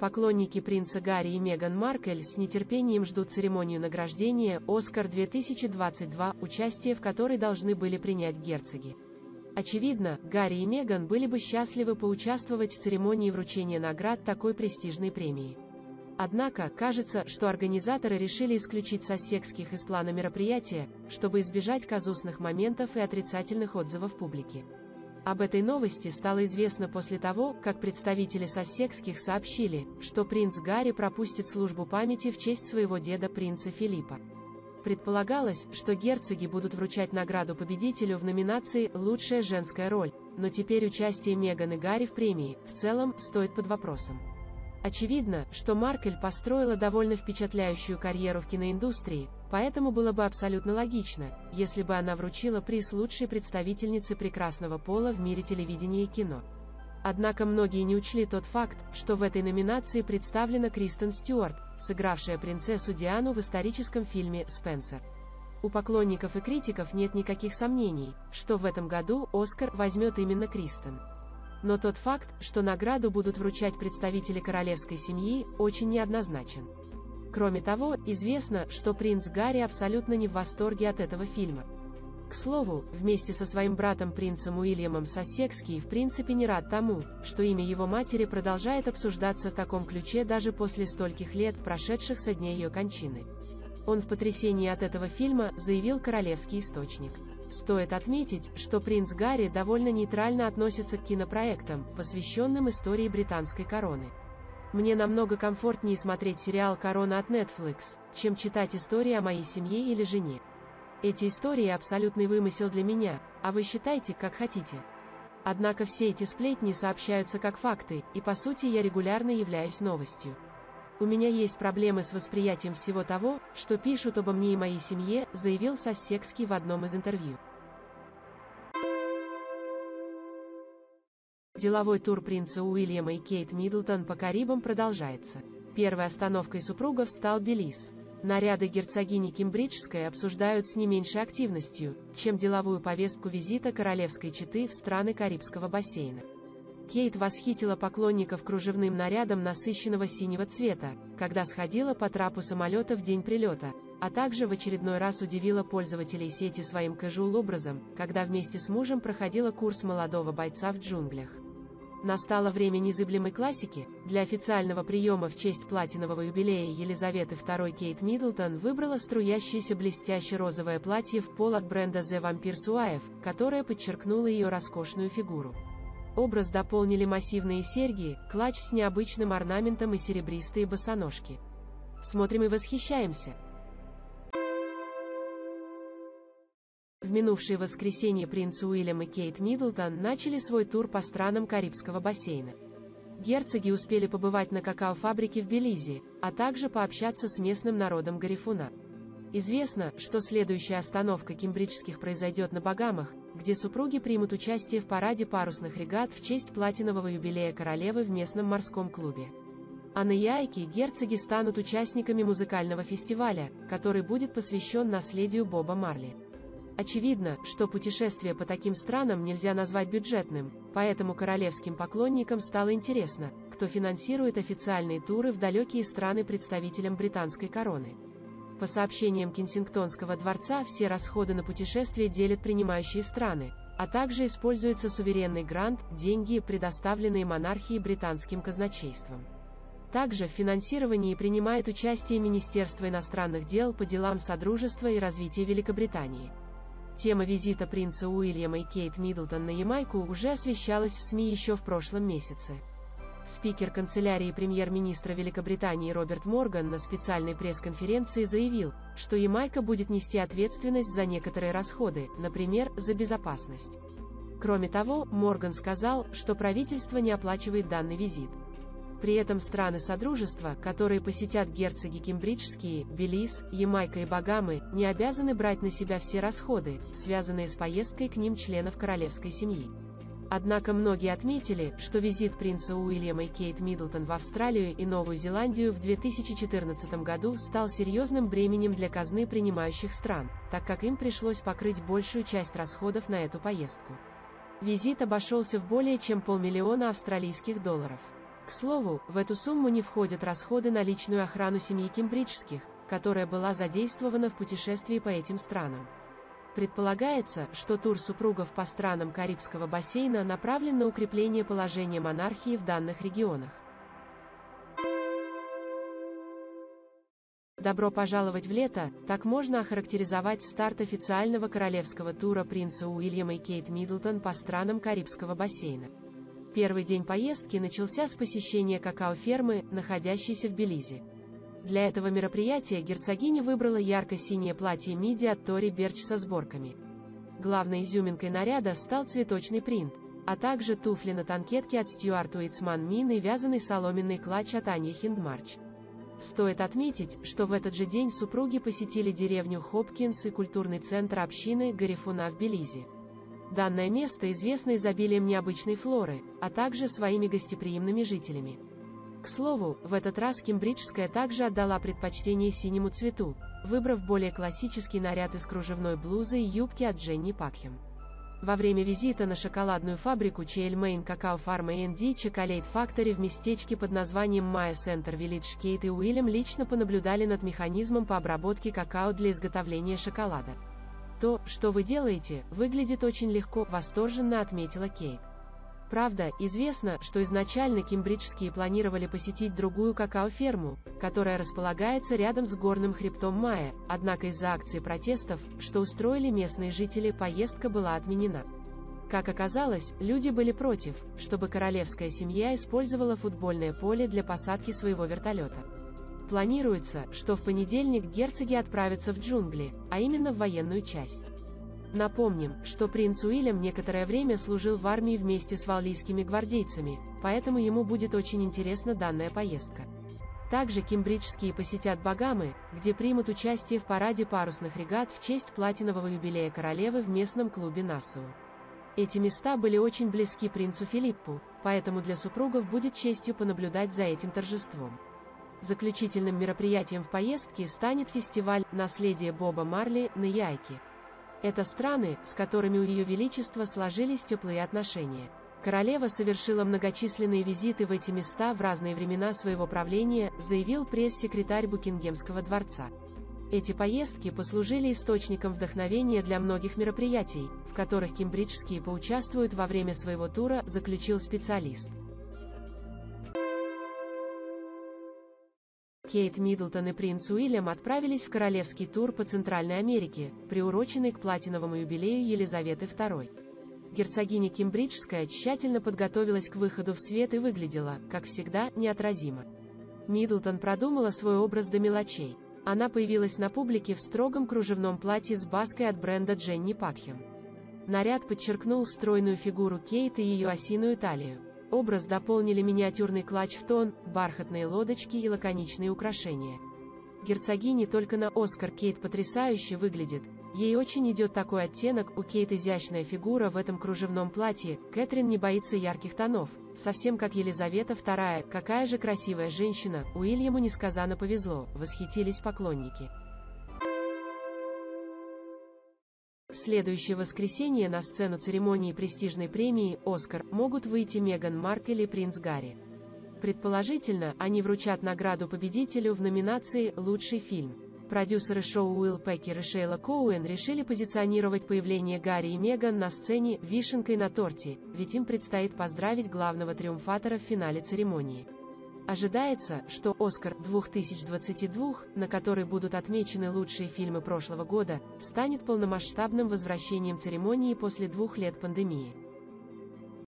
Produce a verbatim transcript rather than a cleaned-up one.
Поклонники принца Гарри и Меган Маркл с нетерпением ждут церемонию награждения «Оскар две тысячи двадцать два», участие в которой должны были принять герцоги. Очевидно, Гарри и Меган были бы счастливы поучаствовать в церемонии вручения наград такой престижной премии. Однако, кажется, что организаторы решили исключить Сассекских из плана мероприятия, чтобы избежать казусных моментов и отрицательных отзывов публики. Об этой новости стало известно после того, как представители Сассекских сообщили, что принц Гарри пропустит службу памяти в честь своего деда, принца Филиппа. Предполагалось, что герцоги будут вручать награду победителю в номинации «Лучшая женская роль», но теперь участие Меган и Гарри в премии, в целом, стоит под вопросом. Очевидно, что Маркл построила довольно впечатляющую карьеру в киноиндустрии, поэтому было бы абсолютно логично, если бы она вручила приз лучшей представительнице прекрасного пола в мире телевидения и кино. Однако многие не учли тот факт, что в этой номинации представлена Кристен Стюарт, сыгравшая принцессу Диану в историческом фильме «Спенсер». У поклонников и критиков нет никаких сомнений, что в этом году «Оскар» возьмет именно Кристен. Но тот факт, что награду будут вручать представители королевской семьи, очень неоднозначен. Кроме того, известно, что принц Гарри абсолютно не в восторге от этого фильма. К слову, вместе со своим братом принцем Уильямом Сассекский в принципе не рад тому, что имя его матери продолжает обсуждаться в таком ключе даже после стольких лет, прошедших со дня ее кончины. Он в потрясении от этого фильма, заявил королевский источник. Стоит отметить, что принц Гарри довольно нейтрально относится к кинопроектам, посвященным истории британской короны. «Мне намного комфортнее смотреть сериал «Корона» от Netflix, чем читать истории о моей семье или жене. Эти истории абсолютный вымысел для меня, а вы считайте, как хотите». Однако все эти сплетни сообщаются как факты, и по сути я регулярно являюсь новостью. «У меня есть проблемы с восприятием всего того, что пишут обо мне и моей семье», заявил Сассекский в одном из интервью. Деловой тур принца Уильяма и Кейт Миддлтон по Карибам продолжается. Первой остановкой супругов стал Белиз. Наряды герцогини Кембриджской обсуждают с не меньшей активностью, чем деловую повестку визита королевской четы в страны Карибского бассейна. Кейт восхитила поклонников кружевным нарядом насыщенного синего цвета, когда сходила по трапу самолета в день прилета, а также в очередной раз удивила пользователей сети своим кэжуал-образом, когда вместе с мужем проходила курс молодого бойца в джунглях. Настало время незыблемой классики. Для официального приема в честь платинового юбилея Елизаветы второй Кейт Миддлтон выбрала струящееся блестяще розовое платье в пол от бренда The Vampire Suaive, которое подчеркнуло ее роскошную фигуру. Образ дополнили массивные серьги, клатч с необычным орнаментом и серебристые босоножки. Смотрим и восхищаемся. В минувшее воскресенье принц Уильям и Кейт Миддлтон начали свой тур по странам Карибского бассейна. Герцоги успели побывать на какао-фабрике в Белизе, а также пообщаться с местным народом Гарифуна. Известно, что следующая остановка кембриджских произойдет на Багамах, где супруги примут участие в параде парусных регат в честь платинового юбилея королевы в местном морском клубе. А на Ямайке герцоги станут участниками музыкального фестиваля, который будет посвящен наследию Боба Марли. Очевидно, что путешествие по таким странам нельзя назвать бюджетным, поэтому королевским поклонникам стало интересно, кто финансирует официальные туры в далекие страны представителям британской короны. По сообщениям Кенсингтонского дворца, все расходы на путешествие делят принимающие страны, а также используется суверенный грант, деньги, предоставленные монархией британским казначейством. Также в финансировании принимает участие Министерство иностранных дел по делам Содружества и развития Великобритании. Тема визита принца Уильяма и Кейт Миддлтон на Ямайку уже освещалась в СМИ еще в прошлом месяце. Спикер канцелярии премьер-министра Великобритании Роберт Морган на специальной пресс-конференции заявил, что Ямайка будет нести ответственность за некоторые расходы, например, за безопасность. Кроме того, Морган сказал, что правительство не оплачивает данный визит. При этом страны Содружества, которые посетят герцоги Кембриджские, Белиз, Ямайка и Багамы, не обязаны брать на себя все расходы, связанные с поездкой к ним членов королевской семьи. Однако многие отметили, что визит принца Уильяма и Кейт Миддлтон в Австралию и Новую Зеландию в две тысячи четырнадцатом году стал серьезным бременем для казны принимающих стран, так как им пришлось покрыть большую часть расходов на эту поездку. Визит обошелся в более чем полмиллиона австралийских долларов. К К слову, в эту сумму не входят расходы на личную охрану семьи Кембриджских, которая была задействована в путешествии по этим странам. Предполагается, что тур супругов по странам Карибского бассейна направлен на укрепление положения монархии в данных регионах. Добро пожаловать в лето, так можно охарактеризовать старт официального королевского тура принца Уильяма и Кейт Миддлтон по странам Карибского бассейна. Первый день поездки начался с посещения какао-фермы, находящейся в Белизе. Для этого мероприятия герцогиня выбрала ярко-синее платье миди от Тори Берч со сборками. Главной изюминкой наряда стал цветочный принт, а также туфли на танкетке от Стюарт Уитман Мин и вязаный соломенный клатч от Ани Хиндмарч. Стоит отметить, что в этот же день супруги посетили деревню Хопкинс и культурный центр общины Гарифуна в Белизе. Данное место известно изобилием необычной флоры, а также своими гостеприимными жителями. К слову, в этот раз кембриджская также отдала предпочтение синему цвету, выбрав более классический наряд из кружевной блузы и юбки от Дженни Пакхем. Во время визита на шоколадную фабрику Chael Main Kakao Farm эй энд ди Chocolate Factory в местечке под названием Maya Center Village Кейт и Уильям лично понаблюдали над механизмом по обработке какао для изготовления шоколада. «То, что вы делаете, выглядит очень легко», — восторженно отметила Кейт. Правда, известно, что изначально кембриджские планировали посетить другую какао-ферму, которая располагается рядом с горным хребтом Майя, однако из-за акции протестов, что устроили местные жители, поездка была отменена. Как оказалось, люди были против, чтобы королевская семья использовала футбольное поле для посадки своего вертолета. Планируется, что в понедельник герцоги отправятся в джунгли, а именно в военную часть. Напомним, что принц Уильям некоторое время служил в армии вместе с валлийскими гвардейцами, поэтому ему будет очень интересна данная поездка. Также кембриджские посетят Багамы, где примут участие в параде парусных регат в честь платинового юбилея королевы в местном клубе Насу. Эти места были очень близки принцу Филиппу, поэтому для супругов будет честью понаблюдать за этим торжеством. Заключительным мероприятием в поездке станет фестиваль «Наследие Боба Марли» на Ямайке. Это страны, с которыми у Ее Величества сложились теплые отношения. Королева совершила многочисленные визиты в эти места в разные времена своего правления, заявил пресс-секретарь Букингемского дворца. Эти поездки послужили источником вдохновения для многих мероприятий, в которых кембриджские поучаствуют во время своего тура, заключил специалист. Кейт Миддлтон и принц Уильям отправились в королевский тур по Центральной Америке, приуроченный к платиновому юбилею Елизаветы второй. Герцогиня Кембриджская тщательно подготовилась к выходу в свет и выглядела, как всегда, неотразимо. Миддлтон продумала свой образ до мелочей. Она появилась на публике в строгом кружевном платье с баской от бренда Дженни Пакхем. Наряд подчеркнул стройную фигуру Кейт и ее осиную талию. Образ дополнили миниатюрный клатч в тон, бархатные лодочки и лаконичные украшения. Герцогини только на Оскар Кейт потрясающе выглядит, ей очень идет такой оттенок, у Кейт изящная фигура в этом кружевном платье, Кэтрин не боится ярких тонов, совсем как Елизавета вторая, какая же красивая женщина, Уильяму несказанно повезло, восхитились поклонники. В следующее воскресенье на сцену церемонии престижной премии «Оскар» могут выйти Меган Маркл и принц Гарри. Предположительно, они вручат награду победителю в номинации «Лучший фильм». Продюсеры шоу Уилл Пекер и Шейла Коуэн решили позиционировать появление Гарри и Меган на сцене «вишенкой на торте», ведь им предстоит поздравить главного триумфатора в финале церемонии. Ожидается, что «Оскар-две тысячи двадцать два», на который будут отмечены лучшие фильмы прошлого года, станет полномасштабным возвращением церемонии после двух лет пандемии.